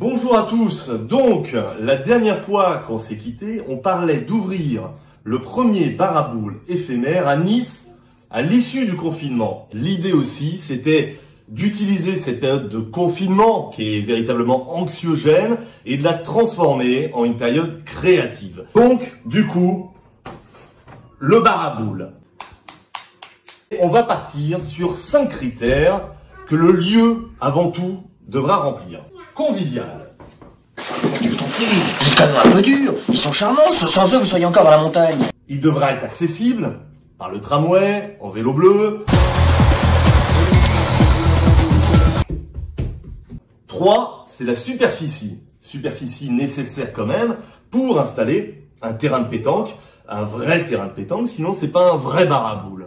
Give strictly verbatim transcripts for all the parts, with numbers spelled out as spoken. Bonjour à tous. Donc, la dernière fois qu'on s'est quitté, on parlait d'ouvrir le premier bar à boules éphémère à Nice à l'issue du confinement. L'idée aussi, c'était d'utiliser cette période de confinement qui est véritablement anxiogène et de la transformer en une période créative. Donc, du coup, le bar à boules. On va partir sur cinq critères que le lieu, avant tout, devra remplir. Convivial. Je t'en prie, vous êtes quand même un peu dur. Ils sont charmants, sans eux, vous soyez encore dans la montagne. Il devra être accessible par le tramway, en vélo bleu. trois, c'est la superficie. Superficie nécessaire quand même pour installer un terrain de pétanque, un vrai terrain de pétanque, sinon c'est pas un vrai bar à boules.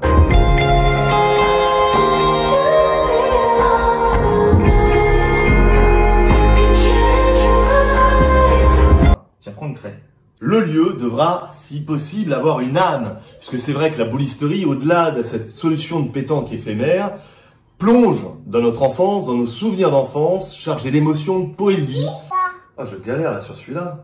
Tiens, prends une craie. Le lieu devra, si possible, avoir une âme, puisque c'est vrai que la boulisterie, au-delà de cette solution de pétanque éphémère, plonge dans notre enfance, dans nos souvenirs d'enfance, chargés d'émotions, de poésie. Ah, je galère là sur celui-là.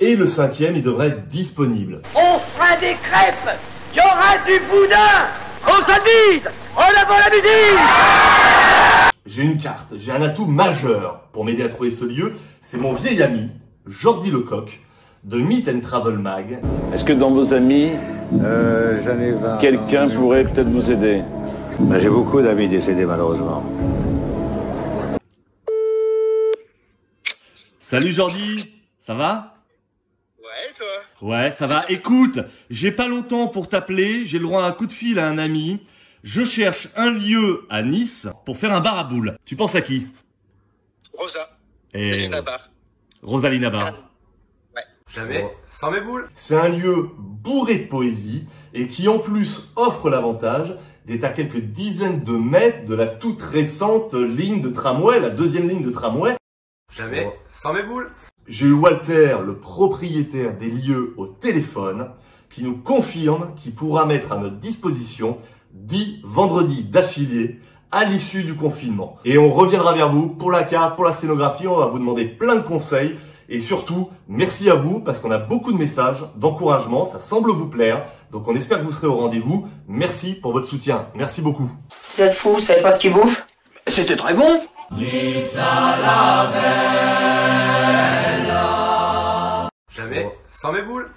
Et le cinquième, il devrait être disponible. On fera des crêpes, il y aura du boudin, qu'on s'amuse, on avance la musique. J'ai une carte, j'ai un atout majeur pour m'aider à trouver ce lieu. C'est mon vieil ami, Jordi Lecoq, de Meet and Travel Mag. Est-ce que dans vos amis, euh, quelqu'un pourrait peut-être vous aider? Ben, j'ai beaucoup d'amis décédés malheureusement. Salut Jordi, ça va? Ouais, toi? Ouais, ça va. Écoute, j'ai pas longtemps pour t'appeler, j'ai le droit à un coup de fil à un ami. Je cherche un lieu à Nice pour faire un bar à boules. Tu penses à qui? Rosa. Et... Rosalina Bar. Rosalina Bar. Ouais. Jamais sans mes boules. C'est un lieu bourré de poésie et qui en plus offre l'avantage d'être à quelques dizaines de mètres de la toute récente ligne de tramway, la deuxième ligne de tramway. Jamais sans mes boules. J'ai eu Walter, le propriétaire des lieux, au téléphone, qui nous confirme qu'il pourra mettre à notre disposition dix vendredis d'affilée à l'issue du confinement. Et on reviendra vers vous pour la carte, pour la scénographie, on va vous demander plein de conseils. Et surtout, merci à vous, parce qu'on a beaucoup de messages d'encouragement, ça semble vous plaire. Donc on espère que vous serez au rendez-vous. Merci pour votre soutien, merci beaucoup. Vous êtes fous, vous savez pas ce qu'ils bouffent? C'était très bon. Jamais sans mes boules.